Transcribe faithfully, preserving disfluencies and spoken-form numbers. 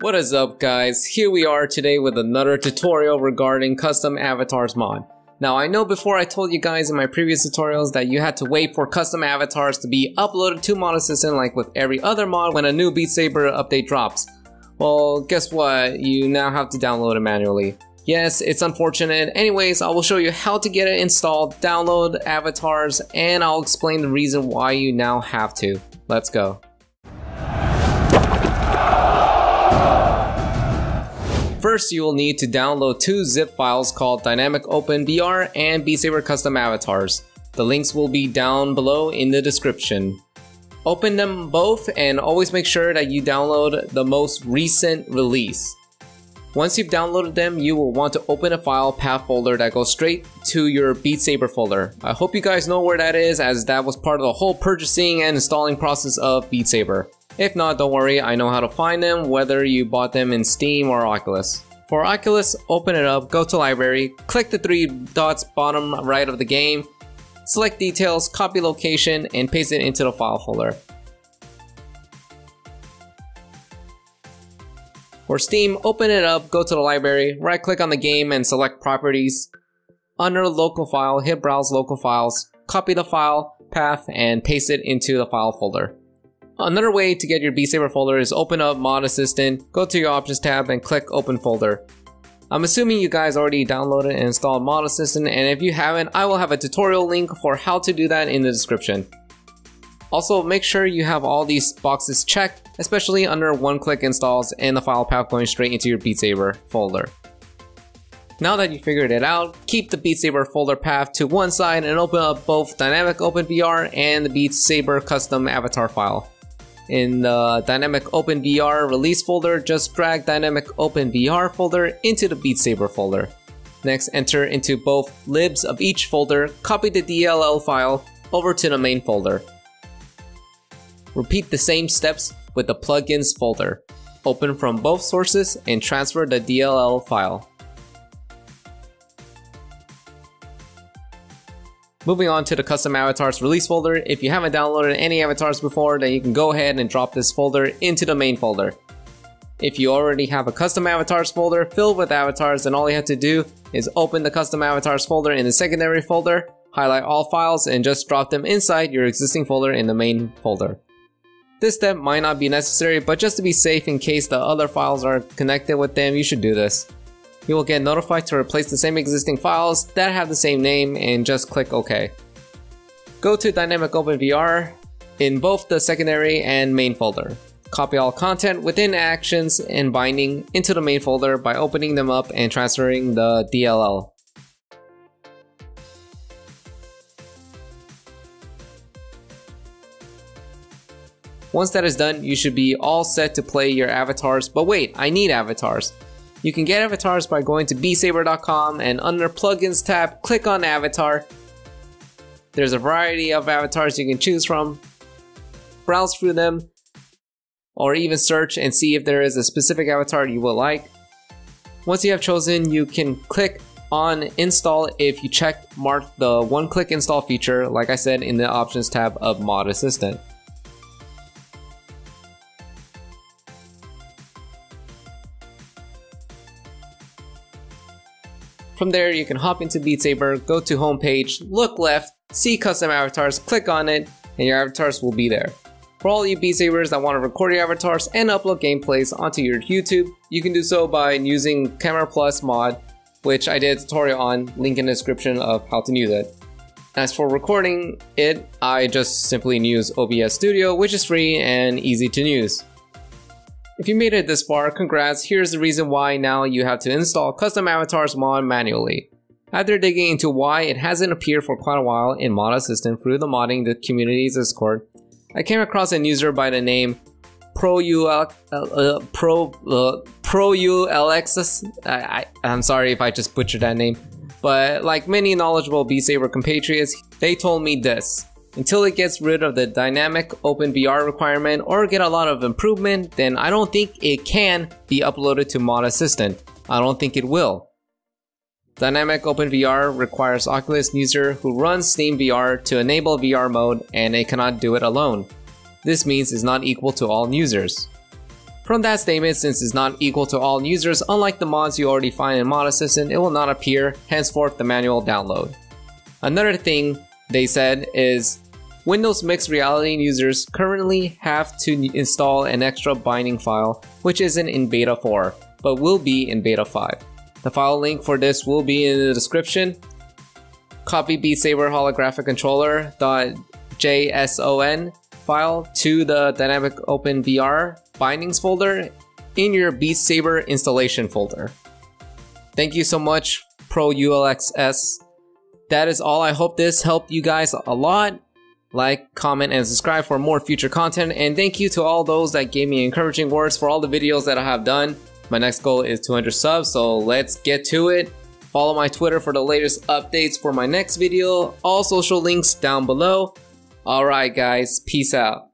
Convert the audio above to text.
What is up, guys? Here we are today with another tutorial regarding Custom Avatars mod. Now, I know before I told you guys in my previous tutorials that you had to wait for custom avatars to be uploaded to Mod Assistant like with every other mod when a new Beat Saber update drops. Well, guess what? You now have to download it manually. Yes, it's unfortunate. Anyways, I will show you how to get it installed, download avatars, and I'll explain the reason why you now have to. Let's go. First, you will need to download two zip files called Dynamic OpenVR and Beat Saber Custom Avatars. The links will be down below in the description. Open them both and always make sure that you download the most recent release. Once you've downloaded them, you will want to open a file path folder that goes straight to your Beat Saber folder. I hope you guys know where that is, as that was part of the whole purchasing and installing process of Beat Saber. If not, don't worry, I know how to find them, whether you bought them in Steam or Oculus. For Oculus, open it up, go to Library, click the three dots bottom right of the game, select Details, copy location, and paste it into the file folder. For Steam, open it up, go to the Library, right click on the game and select Properties. Under Local File, hit Browse Local Files, copy the file path and paste it into the file folder. Another way to get your Beat Saber folder is open up Mod Assistant, go to your Options tab and click Open Folder. I'm assuming you guys already downloaded and installed Mod Assistant, and if you haven't, I will have a tutorial link for how to do that in the description. Also, make sure you have all these boxes checked, especially under one-click installs and the file path going straight into your Beat Saber folder. Now that you figured it out, keep the Beat Saber folder path to one side and open up both Dynamic OpenVR and the Beat Saber Custom Avatar file. In the Dynamic OpenVR release folder, just drag Dynamic OpenVR folder into the Beat Saber folder. Next, enter into both libs of each folder, copy the D L L file over to the main folder. Repeat the same steps with the plugins folder. Open from both sources and transfer the D L L file. Moving on to the Custom Avatars release folder, if you haven't downloaded any avatars before, then you can go ahead and drop this folder into the main folder. If you already have a Custom Avatars folder filled with avatars, then all you have to do is open the Custom Avatars folder in the secondary folder, highlight all files, and just drop them inside your existing folder in the main folder. This step might not be necessary, but just to be safe in case the other files are connected with them, you should do this. You will get notified to replace the same existing files that have the same name and just click OK. Go to Dynamic OpenVR in both the secondary and main folder. Copy all content within actions and binding into the main folder by opening them up and transferring the D L L. Once that is done, you should be all set to play your avatars, but wait, I need avatars. You can get avatars by going to b saber dot com and under Plugins tab, click on Avatar. There's a variety of avatars you can choose from. Browse through them, or even search and see if there is a specific avatar you will like. Once you have chosen, you can click on Install if you check mark the one-click install feature, like I said in the Options tab of Mod Assistant. From there, you can hop into Beat Saber, go to homepage, look left, see Custom Avatars, click on it, and your avatars will be there. For all you Beat Sabers that want to record your avatars and upload gameplays onto your YouTube, you can do so by using Camera Plus Mod, which I did a tutorial on, link in the description of how to use it. As for recording it, I just simply use O B S Studio, which is free and easy to use. If you made it this far, congrats, here's the reason why now you have to install Custom Avatars mod manually. After digging into why it hasn't appeared for quite a while in Mod Assistant through the modding the community's Discord, I came across a user by the name Proulxs, uh, Pro, uh, Proulxs. I, I, I'm sorry if I just butchered that name, but like many knowledgeable Beat Saber compatriots, they told me this. Until it gets rid of the Dynamic OpenVR requirement or get a lot of improvement, then I don't think it can be uploaded to Mod Assistant. I don't think it will. Dynamic OpenVR requires Oculus user who runs Steam V R to enable V R mode, and it cannot do it alone. This means it's not equal to all users. From that statement, since it's not equal to all users, unlike the mods you already find in Mod Assistant, it will not appear, henceforth the manual download. Another thing they said is, Windows Mixed Reality users currently have to install an extra binding file, which isn't in beta four, but will be in beta five. The file link for this will be in the description. Copy Beat Saber holographic controller.json file to the Dynamic OpenVR bindings folder in your Beat Saber installation folder. Thank you so much, Proulxs. That is all. I hope this helped you guys a lot. Like, comment, and subscribe for more future content, and thank you to all those that gave me encouraging words for all the videos that I have done. My next goal is two hundred subs, so let's get to it. Follow my Twitter for the latest updates for my next video. All social links down below. Alright guys, peace out.